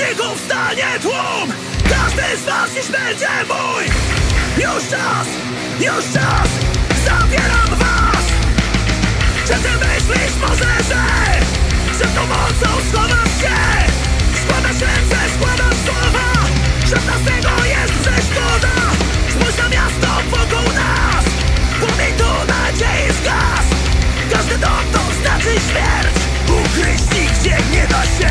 strażników stanie tłum! Każdy z was dziś będzie mój! Już czas, zabieram was! Czy ty myślisz może, że przed pomocą schowasz się? Składasz ręce, składasz słowa, żadna z tego jest przeszkoda! Spójrz na miasto wokół nas, płomień tu nadziei zgasł! Każdy dom to znaczy śmierć, ukryć nigdzie nie da się!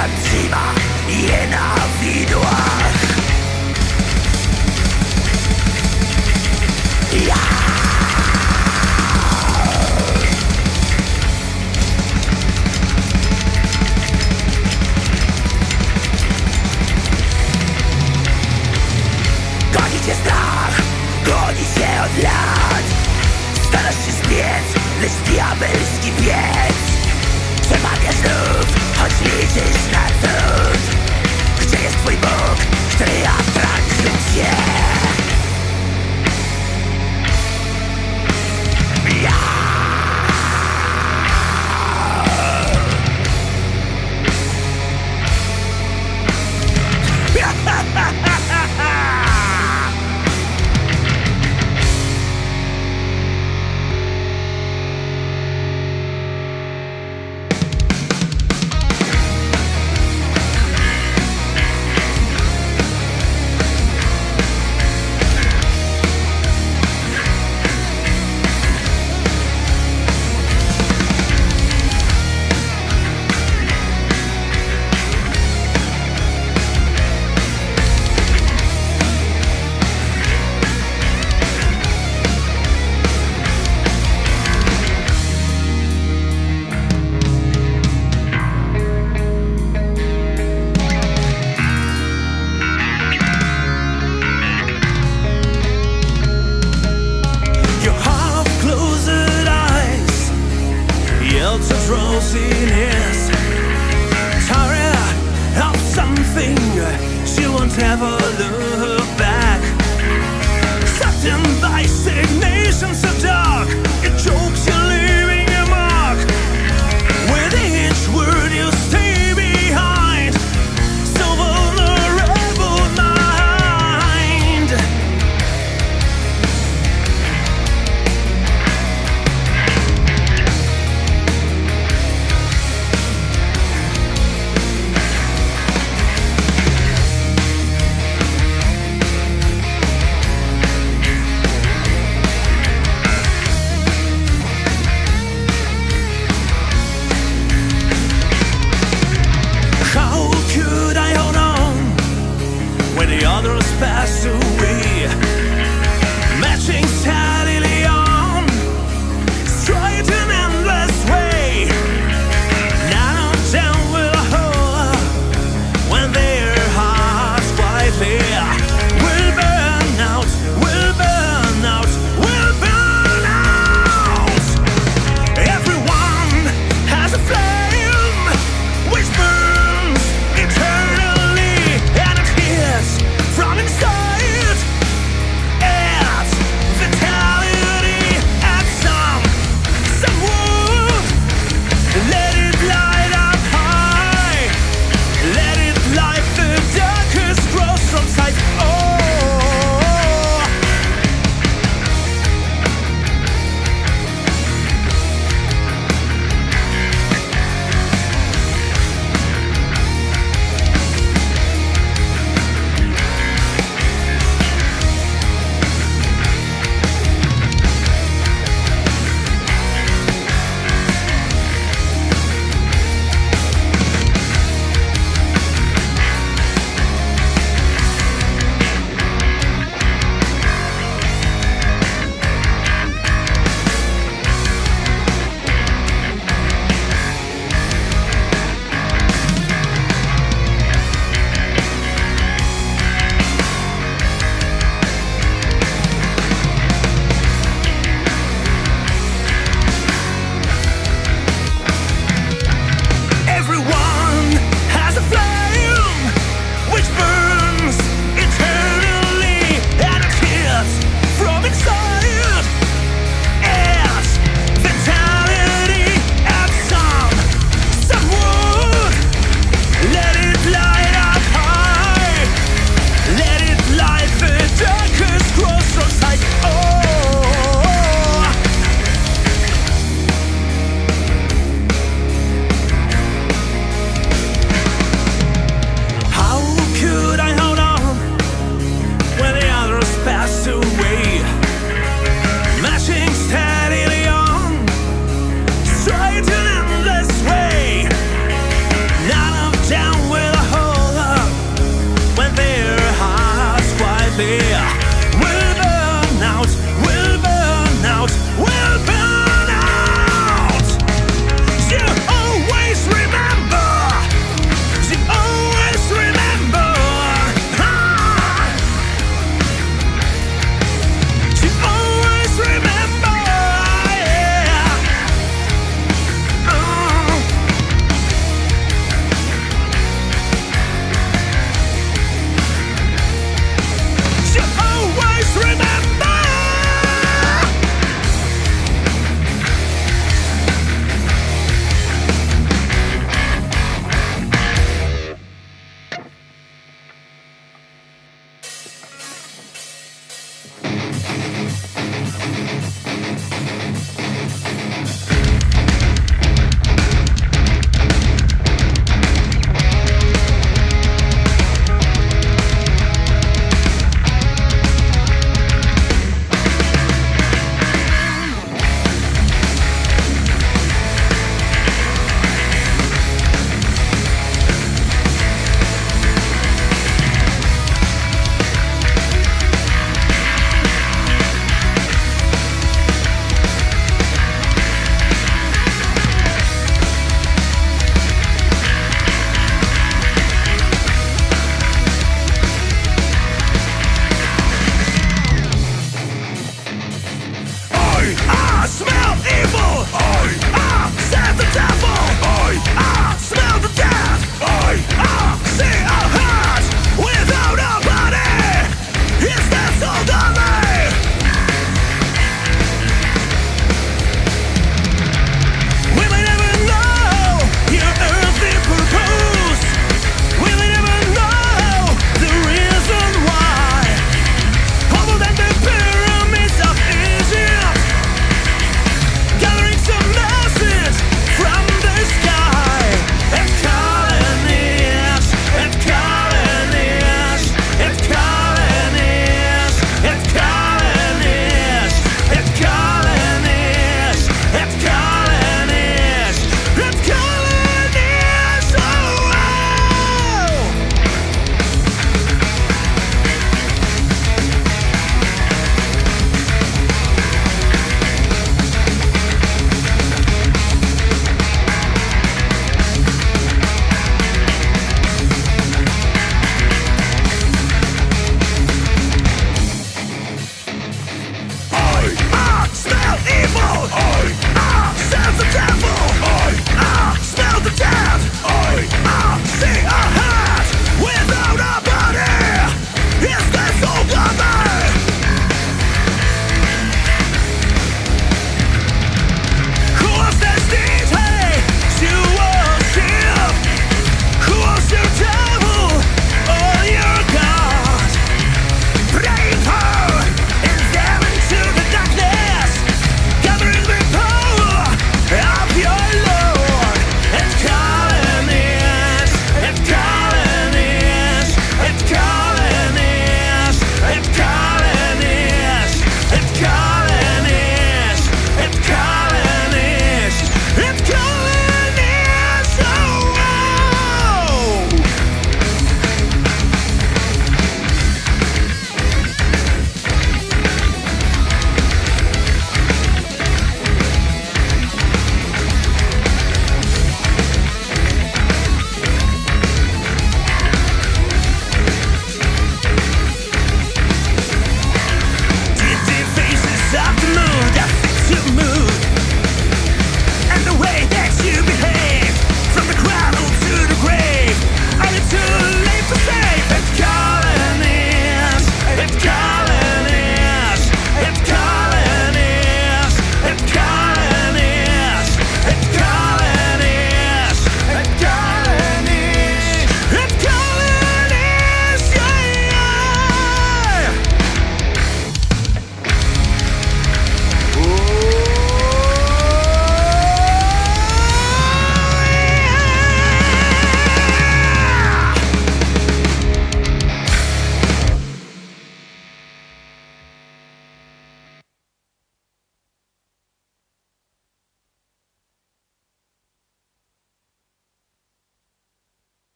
tam trzyma je na widłach. Goni cię strach, goni się od lat. Starasz się zbiec, lecz diabelski piec. Przemawiasz znów, choć liczysz na cud. Gdzie jest twój Bóg, który atrakt życie?